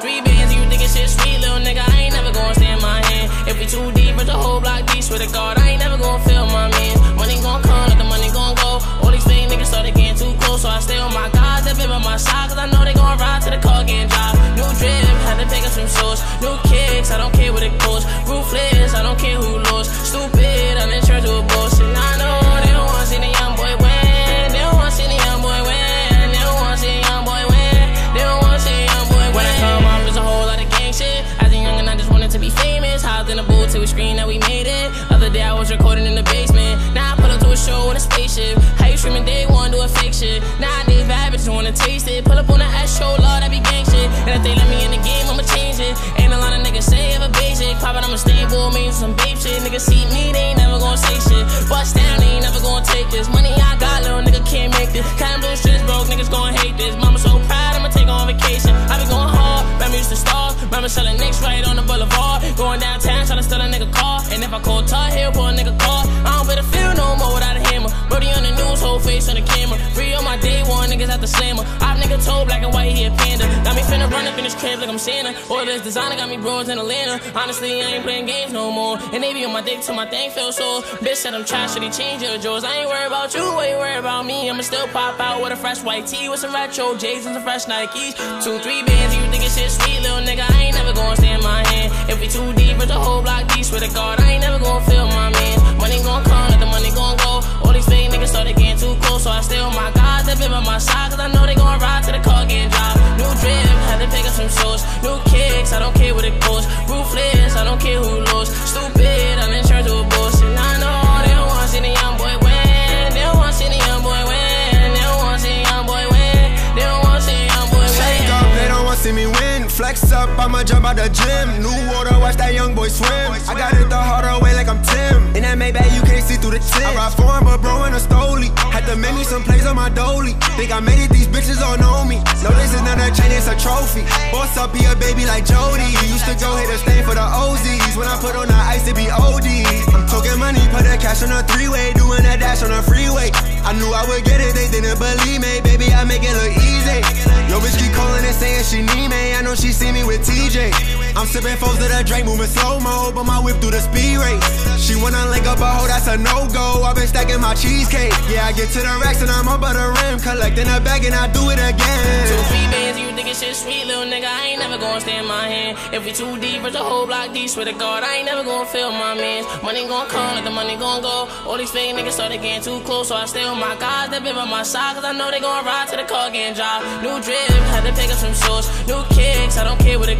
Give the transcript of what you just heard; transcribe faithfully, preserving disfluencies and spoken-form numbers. three bands, you thinkin' shit sweet, little nigga, I ain't never gon' stay in my hand. If we too deep, but the whole block deep, swear to God, I ain't never gon' feel my man. Money gon' come, like the money gon' go. All these fake niggas started getting too close, so I stay on my guys, that been by my side, cause I know they gon' ride to the car getting drive. New drip, had to pick up some shows. New kicks, I don't care what it goes. Roofless, I don't care who lost. Stupid, I'm in charge of a boss. And I know they don't wanna see the young boy win. They don't wanna see the young boy win. In a booth till we scream that we made it. Other day I was recording in the basement. Now I put up to a show in a spaceship. How you streaming day one do a fake shit? Nowadays bad bitches wanna taste it. Pull up on the ass show, Lord, I be gang shit. And if they let me in the game, I'ma change it. Ain't a lot of niggas say ever basic. Poppin', I'ma stable, me some babe shit. Niggas see me, they ain't never gonna say shit. Bust down, they ain't never gonna take this. Money I got, little nigga can't make this. Cotton blue shit's broke, niggas gonna hate this. Mama so proud, I'ma take her on vacation. I be going hard, remember used to stars. Remember selling nicks right on the boulevard. Going downtown, tryna steal a nigga car, and if I call Tar Heel, pull a nigga car. I don't better feel no more without a hammer. Brody on the news, whole face on the camera. Free on my day one, niggas out the slammer. I've nigga told black and white, he a panda. Got me finna run up in this crib like I'm Santa. All this designer got me Bruins in Atlanta. Honestly, I ain't playing games no more. And they be on my dick till my thing feels sore. Bitch said I'm trash, so they change your drawers. I ain't worried about you, I ain't worried about me. I'ma still pop out with a fresh white tee, with some retro J's and some fresh Nikes. Two, three bands, you think it's shit sweet, little nigga, I ain't never gonna stay in my hand. If we too deep, it's a whole block D, swear to God, I ain't never gon' feel my man. Money gon' come, let the money gon' go. All these fake niggas started getting too close, so I stay on my guys that been by my side, cause I know they gon' ride to the car getting dropped. New drip, had to pick up some shows. New kicks, I don't care what it goes. Roofless, I don't care who lost. Stupid, I'm in charge of a boss. And I know they don't wanna see the young boy win. They don't wanna see the young boy win. They don't wanna see the young boy win. They don't wanna see the young boy win. Shake up, they don't wanna see me win. Flex up, I'ma jump out the gym. New water, watch that young boy swim. I got it the harder way like I'm Tim. In that Maybach, you can't see through the tint. I ride for him, but bro, in a stoli. Had to make me some plays on my dolly. Think I made it, these bitches all know me. No, this is not a chain, it's a trophy. Boss up, be a baby like Jody. Used to go hit a stain for the O Zs. When I put on the ice, it be O D. I'm talking money, put the cash on a three-way. Doing a dash on a freeway. I knew I would get it, they didn't believe me. Baby, I make it look easy. Yo, bitch keep calling and saying she need me. I know she She see me with T J. I'm sipping foes to the drink, moving slow-mo, but my whip through the speed race. She wanna link up a hoe, that's a no-go. I've been stacking my cheesecake. Yeah, I get to the racks and I'm up by the rim, collecting a bag and I do it again. Two free bands, you thinkin' shit sweet, little nigga, I ain't never gonna stay in my hand. If we too deep, it's a whole block D, swear to God, I ain't never gonna feel my mans. Money gon' come, let the money gon' go. All these fake niggas started getting too close, so I stay on my guys that been by my side, cause I know they gon' ride to the car getting dropped. New drip, had to pick up some shows. New kicks, I don't care what it